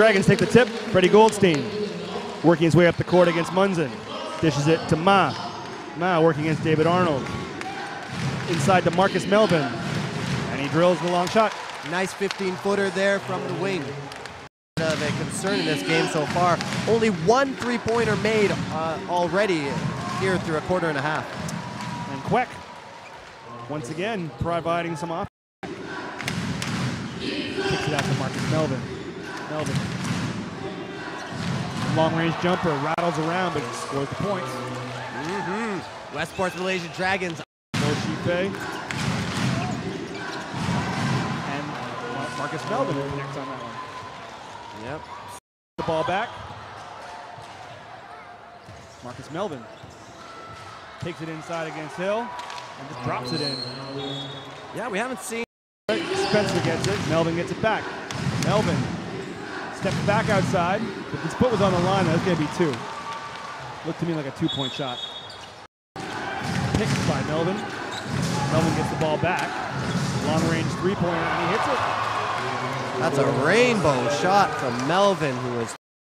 Dragons take the tip. Freddie Goldstein working his way up the court against Munson. Dishes it to Ma. Ma working against David Arnold. Inside to Marcus Melvin. And he drills the long shot. Nice 15-footer there from the wing. Of a concern in this game so far. Only one three-pointer made already here through a quarter and a half. And Kwek, once again, providing some offense. Kicks it out to Marcus Melvin. Long-range jumper, rattles around, but he scores the points. Westport's Malaysian Dragons. And Marcus Melvin connects on that one. Yep. The ball back. Marcus Melvin takes it inside against Hill and just drops it in. Yeah, we haven't seen. Spencer gets it. Melvin gets it back. Melvin steps back outside. If his foot was on the line, that's going to be two. Looked to me like a two-point shot. Picked by Melvin. Melvin gets the ball back. Long-range three-pointer, and he hits it. That's a rainbow shot from Melvin, who was